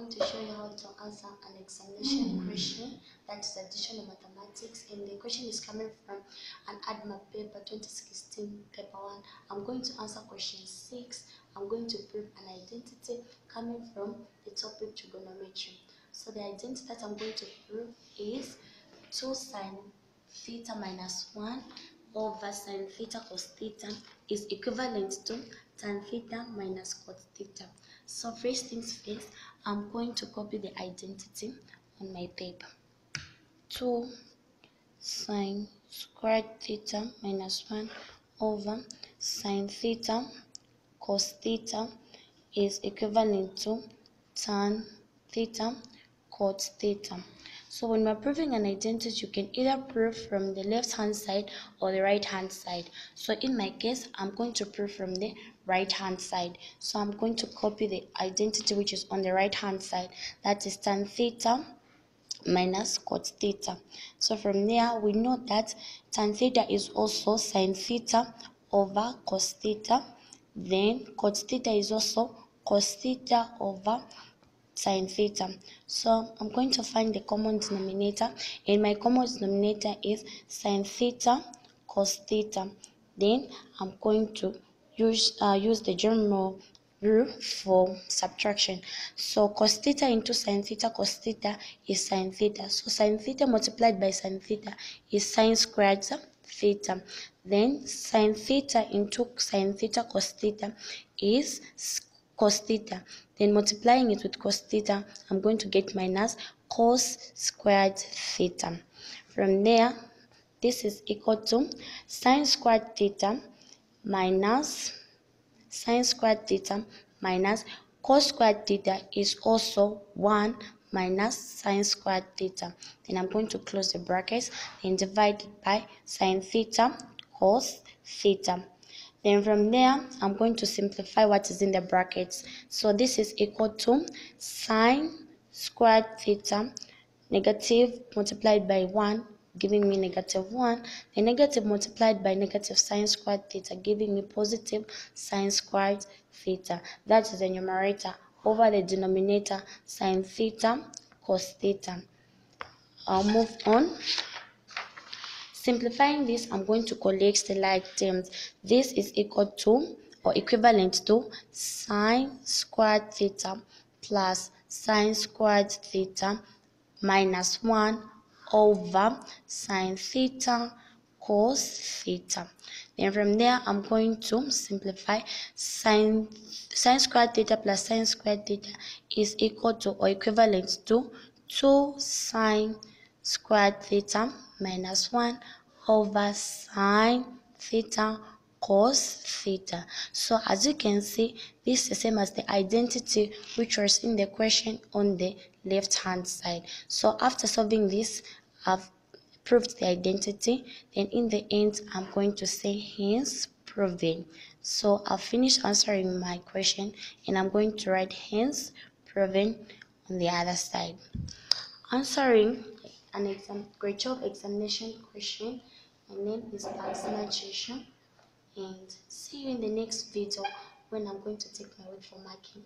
going to show you how to answer an examination question, that is addition of mathematics, and the question is coming from an ADMA paper 2016 paper 1. I'm going to answer question 6. I'm going to prove an identity coming from the topic trigonometry. So the identity that I'm going to prove is 2 sine theta minus 1 over sine theta cos theta is equivalent to tan theta minus cos theta. So first things first, I'm going to copy the identity on my paper. 2 sine squared theta minus 1 over sine theta cos theta is equivalent to tan theta cos theta. So when we're proving an identity, you can either prove from the left hand side or the right hand side. So in my case, I'm going to prove from the right hand side. So I'm going to copy the identity which is on the right hand side, that is tan theta minus cos theta. So from there, we know that tan theta is also sine theta over cos theta. Then cos theta is also cos theta over sine theta. So I'm going to find the common denominator, and my common denominator is sine theta cos theta. Then I'm going to use the general rule for subtraction. So cos theta into sine theta cos theta is sine theta. So sine theta multiplied by sine theta is sine squared theta. Then sine theta into sine theta cos theta is cos theta. Then multiplying it with cos theta, I'm going to get minus cos squared theta. From there, this is equal to sine squared theta minus sine squared theta minus cos squared theta is also 1 minus sine squared theta. Then I'm going to close the brackets and divide it by sine theta cos theta. Then from there, I'm going to simplify what is in the brackets. So this is equal to sine squared theta, negative multiplied by 1, giving me negative 1. The negative multiplied by negative sine squared theta, giving me positive sine squared theta. That is the numerator over the denominator, sine theta cos theta. I'll move on. Simplifying this, I'm going to collect the like terms. This is equal to or equivalent to sine squared theta plus sine squared theta minus 1 over sine theta cos theta. Then from there, I'm going to simplify. Sine squared theta plus sine squared theta is equal to or equivalent to 2 sine squared theta minus 1 over sine theta cos theta. So as you can see, this is the same as the identity which was in the question on the left hand side. So after solving this, I've proved the identity. Then in the end, I'm going to say hence proven. So I'll finish answering my question and I'm going to write hence proven on the other side. Answering an grade 12 examination question. My name is Chisha, and see you in the next video when I'm going to take my word for marking.